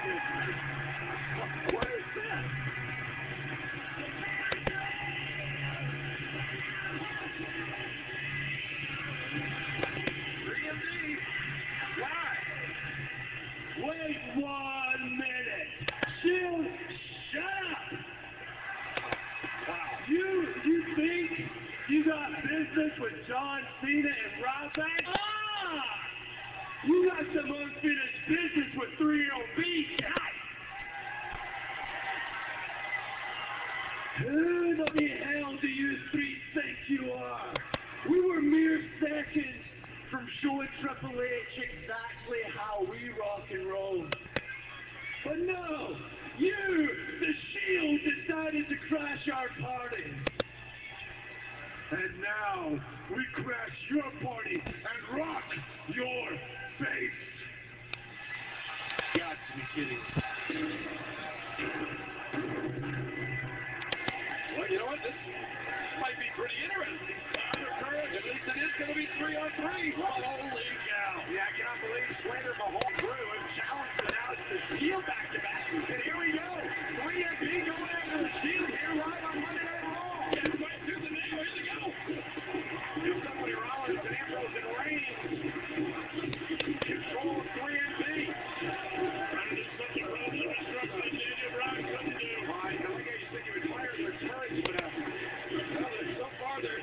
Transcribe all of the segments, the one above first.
What is this? Why? Wait 1 minute. Shield, shut up. You think you got business with John Cena and Ryback? Ah! You got some unfinished business with 3MB, guys! Who the hell do you three think you are? We were mere seconds from showing Triple H exactly how we rock and roll. But no, you, the Shield, decided to crash our party. And now, we crash your party and rock your face. Got to be kidding. Well, you know what? This might be pretty interesting. At least it is going to be 3-on-3. Well, holy cow. Yeah, I cannot believe Slater Mahone threw and challenged it out to the Shield back-to-back. And here we go. 3MB going after the Shield here right on Monday Night Raw. Everybody through the name. Here they go. Here's somebody Rollins and Ambrose and Reigns. Control 3MB. I'm just looking for the rest of Daniel Bryan. What to do? Well, I think I just think he retired their courage, but so far they're...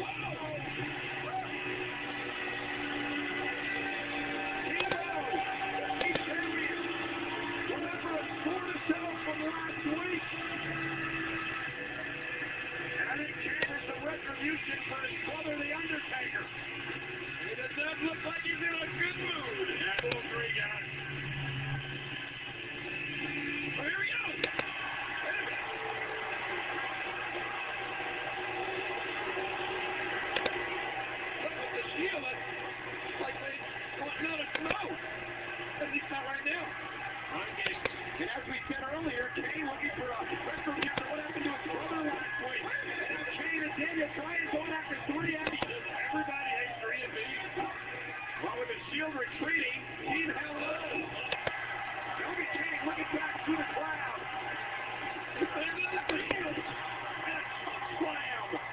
Wow! Hero! He's champion! Remember a sort of setup from last week? And it came as the retribution for his brother, the Undertaker. He does not look like he's in a good mood. I will agree, guys. Oh, here we go. Wait a minute. Look at the Shield. It's like they gotten out of snow. At least not right now. Okay. And as we said earlier, Kane looking for a retro counter. What happened to his brother last week? And now Kane and Daniel Bryan going after 3MB. Everybody hates 3MB. Well, with the Shield retreating, Team Hell No. Kobe Kane looking back to the cloud. And another Shield. And a top slam.